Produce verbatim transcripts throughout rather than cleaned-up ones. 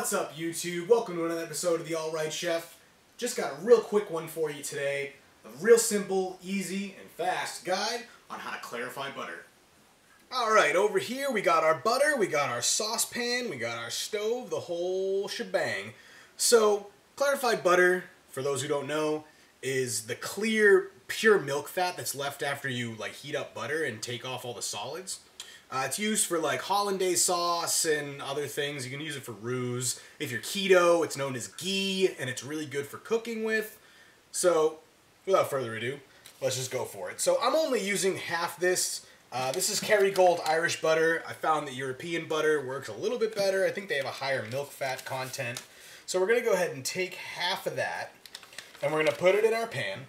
What's up, YouTube? Welcome to another episode of The Alright Chef. Just got a real quick one for you today. A real simple, easy, and fast guide on how to clarify butter. Alright, over here we got our butter, we got our saucepan, we got our stove, the whole shebang. So, clarified butter, for those who don't know, is the clear, pure milk fat that's left after you like heat up butter and take off all the solids. Uh, it's used for like Hollandaise sauce and other things. You can use it for roux. If you're keto, it's known as ghee, and it's really good for cooking with. So, without further ado, let's just go for it. So I'm only using half this. Uh, this is Kerrygold Irish butter. I found that European butter works a little bit better. I think they have a higher milk fat content. So we're going to go ahead and take half of that, and we're going to put it in our pan,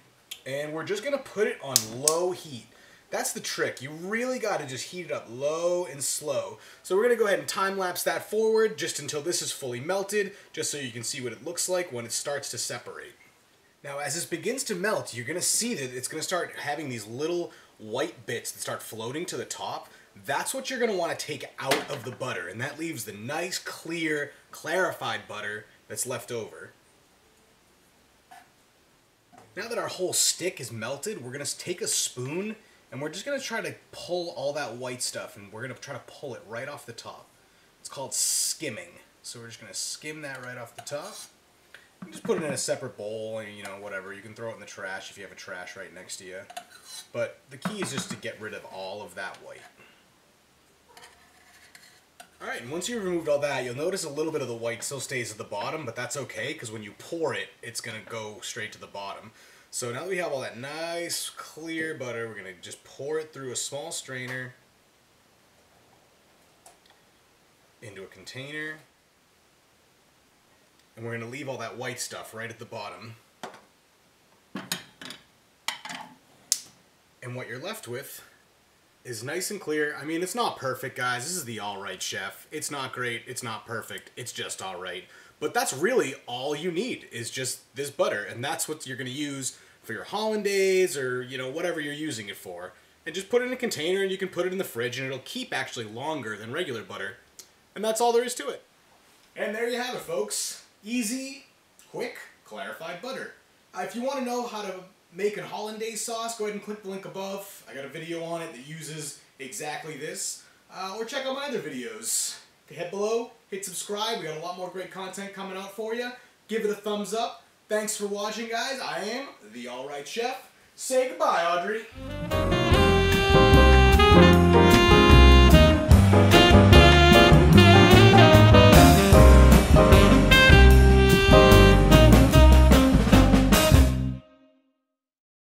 and we're just going to put it on low heat. That's the trick. You really got to just heat it up low and slow. So we're going to go ahead and time-lapse that forward just until this is fully melted, just so you can see what it looks like when it starts to separate. Now, as this begins to melt, you're going to see that it's going to start having these little white bits that start floating to the top. That's what you're going to want to take out of the butter, and that leaves the nice, clear, clarified butter that's left over. Now that our whole stick is melted, we're going to take a spoon, and we're just going to try to pull all that white stuff, and we're going to try to pull it right off the top. It's called skimming. So we're just going to skim that right off the top. And just put it in a separate bowl, and you know, whatever. You can throw it in the trash if you have a trash right next to you. But the key is just to get rid of all of that white. Alright, and once you've removed all that, you'll notice a little bit of the white still stays at the bottom, but that's okay, because when you pour it, it's going to go straight to the bottom. So now that we have all that nice, clear butter, we're going to just pour it through a small strainer into a container. And we're going to leave all that white stuff right at the bottom. And what you're left with is nice and clear. I mean, it's not perfect, guys. This is the Alright Chef. It's not great. It's not perfect. It's just alright. But that's really all you need, is just this butter, and that's what you're going to use for your Hollandaise or, you know, whatever you're using it for. And just put it in a container, and you can put it in the fridge, and it'll keep actually longer than regular butter. And that's all there is to it. And there you have it, folks. Easy, quick, clarified butter. Uh, if you want to know how to make a Hollandaise sauce, go ahead and click the link above. I got a video on it that uses exactly this. Uh, or check out my other videos. Head below, hit subscribe. We got a lot more great content coming out for you. Give it a thumbs up. Thanks for watching, guys. I am the Alright Chef. Say goodbye, Audrey.